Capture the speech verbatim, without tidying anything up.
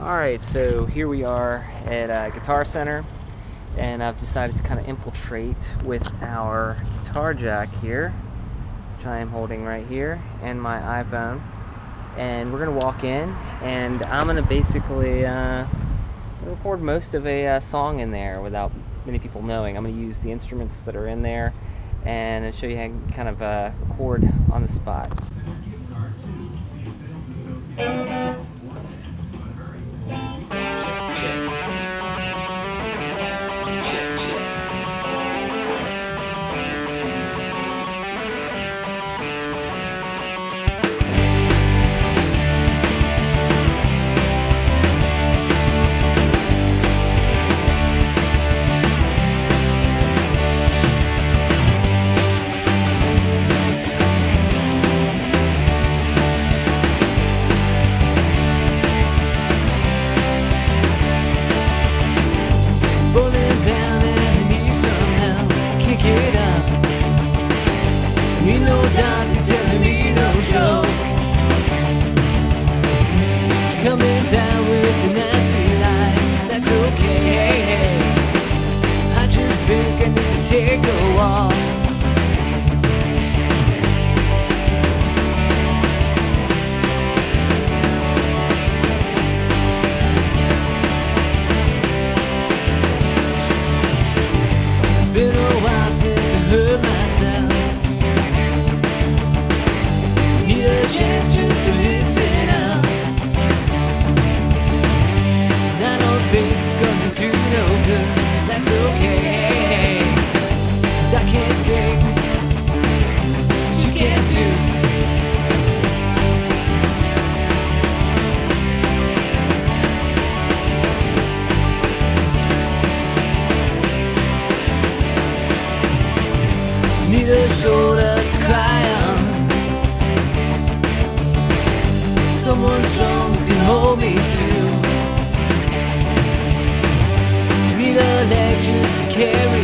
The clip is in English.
Alright, so here we are at uh, Guitar Center, and I've decided to kind of infiltrate with our guitar jack here, which I am holding right here, and my iPhone. And we're going to walk in, and I'm going to basically uh, record most of a uh, song in there without many people knowing. I'm going to use the instruments that are in there, and show you how to kind of uh, record on the spot. Me no doctor telling me no joke. Coming down with a nasty lie, that's okay. I just think I need to take a walk. Been a while since I hurt myself. Chance just to listen up. I don't think it's gonna do no good. That's okay. 'Cause I can't sing, but you can too. Need a shoulder to cry on. Someone strong who can hold me too. Need a leg just to carry.